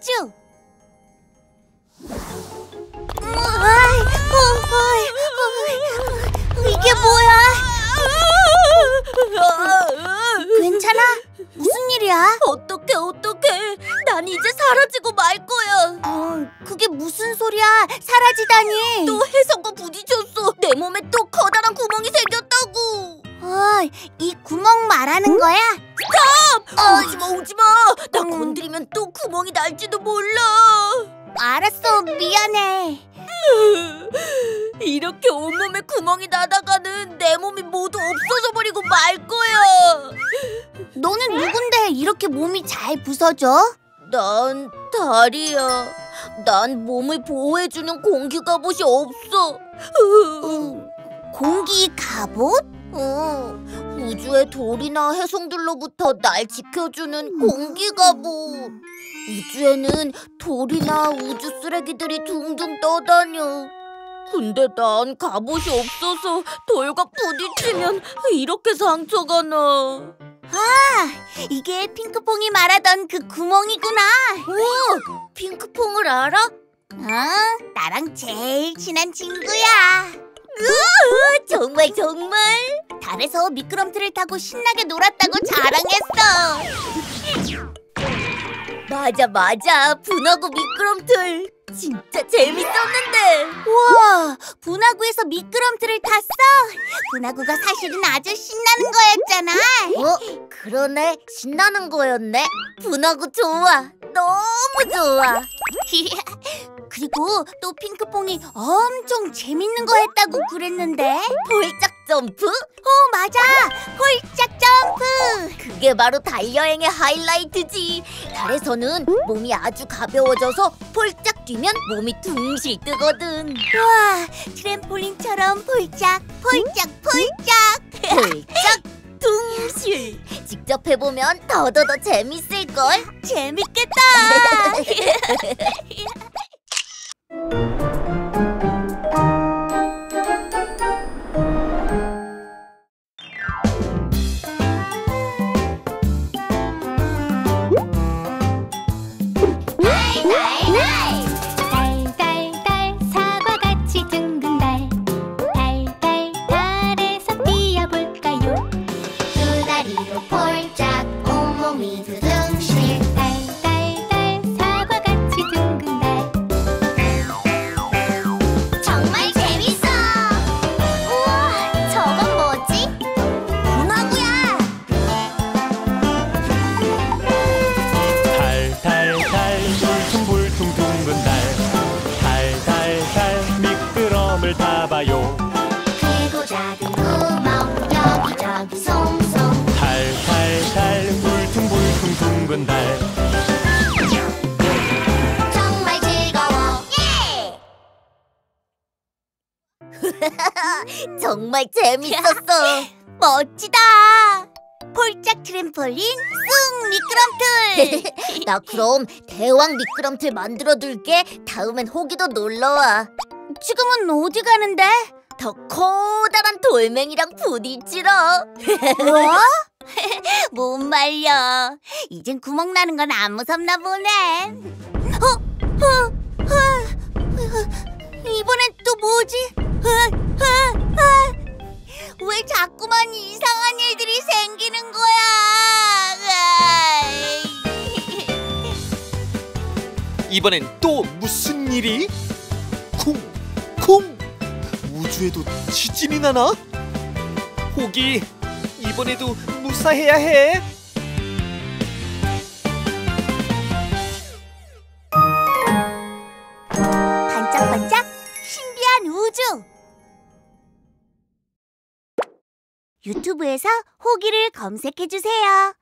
호주. 이게 뭐야? 괜찮아? 무슨 일이야? 어떡해. 난 이제 사라지고 말 거야. 그게 무슨 소리야? 사라지다니. 또 해성과 부딪혔어. 내 몸에 또 커다란 구멍이 생겼다고. 이 구멍 말하는 거야? 스톱! 오지마. 나 건드리면 또 구멍이 날지도 몰라. 알았어, 미안해. 이렇게 온몸에 구멍이 나다가는 내 몸이 모두 없어져 버리고 말 거야. 너는 누군데 이렇게 몸이 잘 부서져? 난 다리야. 난 몸을 보호해주는 공기 갑옷이 없어. 공기 갑옷? 우주의 돌이나 해성들로부터 날 지켜주는 공기 갑옷. 우주에는 돌이나 우주 쓰레기들이 둥둥 떠다녀. 근데 난 갑옷이 없어서 돌과 부딪히면 이렇게 상처가 나. 이게 핑크퐁이 말하던 그 구멍이구나. 오, 핑크퐁을 알아? 나랑 제일 친한 친구야. 정말. 달에서 미끄럼틀을 타고 신나게 놀았다고 자랑했어. 맞아. 분화구 미끄럼틀 진짜 재밌었는데. 우와, 분화구에서 미끄럼틀을 탔어? 분화구가 사실은 아주 신나는 거였잖아. 그러네. 신나는 거였네. 분화구 좋아. 너무 좋아. 그리고 또 핑크퐁이 엄청 재밌는 거 했다고 그랬는데. 폴짝 점프? 맞아. 폴짝 점프. 그게 바로 달여행의 하이라이트지. 달에서는 몸이 아주 가벼워져서 폴짝 뛰면 몸이 둥실 뜨거든. 와, 트램폴린처럼 폴짝. 폴짝 둥실. 직접 해보면 더더더 재밌을걸? 재밌겠다. 정말 즐거워. 예! 정말 재밌었어. 멋지다. 폴짝 트램펄린 쑥 미끄럼틀. 나 그럼 대왕 미끄럼틀 만들어둘게. 다음엔 호기도 놀러와. 지금은 어디 가는데? 더 커다란 돌멩이랑 부딪히러. 뭐? 못 말려. 이젠 구멍 나는 건 안 무섭나 보네. 이번엔 또 뭐지? 왜 자꾸만 이상한 일들이 생기는 거야? 이번엔 또 무슨 일이? 쿵쿵. 우주에도 지진이 나나? 호기, 이번에도 무사해야 해. 반짝반짝 신비한 우주. 유튜브에서 호기를 검색해주세요.